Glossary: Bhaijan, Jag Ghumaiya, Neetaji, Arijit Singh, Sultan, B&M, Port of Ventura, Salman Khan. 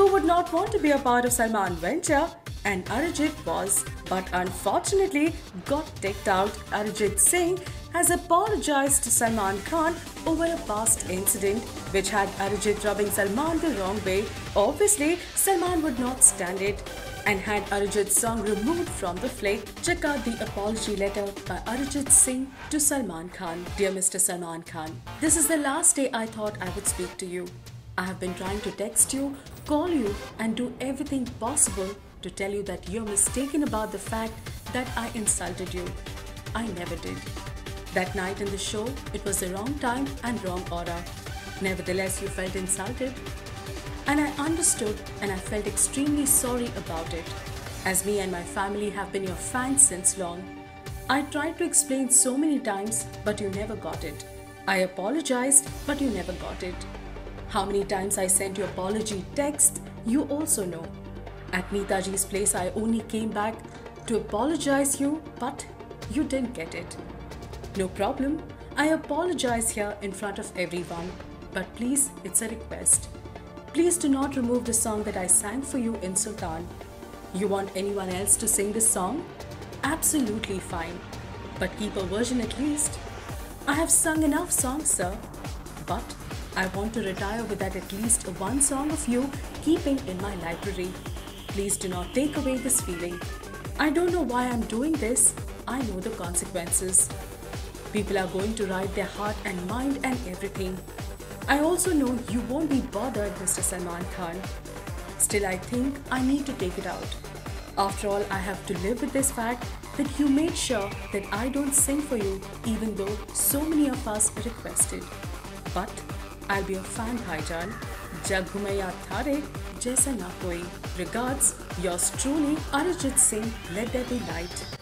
Who would not want to be a part of Salman venture? And Arijit was, but unfortunately got ticked out. Arijit Singh has apologized to Salman Khan over a past incident which had Arijit rubbing Salman the wrong way. Obviously, Salman would not stand it and had Arijit's song removed from the flick. Check out the apology letter by Arijit Singh to Salman Khan. Dear Mr. Salman Khan, this is the last day I thought I would speak to you. I have been trying to text you, call you and do everything possible to tell you that you're mistaken about the fact that I insulted you. I never did. That night in the show, it was the wrong time and wrong order. Nevertheless, you felt insulted. And I understood and I felt extremely sorry about it, as me and my family have been your fans since long. I tried to explain so many times, but you never got it. I apologized, but you never got it. How many times I sent you apology text, you also know. At Neetaji's place, I only came back to apologize you, but you didn't get it. No problem, I apologize here in front of everyone, but please, it's a request. Please do not remove the song that I sang for you in Sultan. You want anyone else to sing this song? Absolutely fine, but keep a version at least. I have sung enough songs, sir, but I want to retire without at least one song of you keeping in my library. Please do not take away this feeling. I don't know why I'm doing this. I know the consequences. People are going to write their heart and mind and everything. I also know you won't be bothered, Mr. Salman Khan. Still, I think I need to take it out. After all, I have to live with this fact that you made sure that I don't sing for you, even though so many of us requested. But I'll be a fan, Bhaijan. Jag Ghumaiya Thare Jaisa Na Koi. Regards, yours truly, Arijit Singh. Let there be light.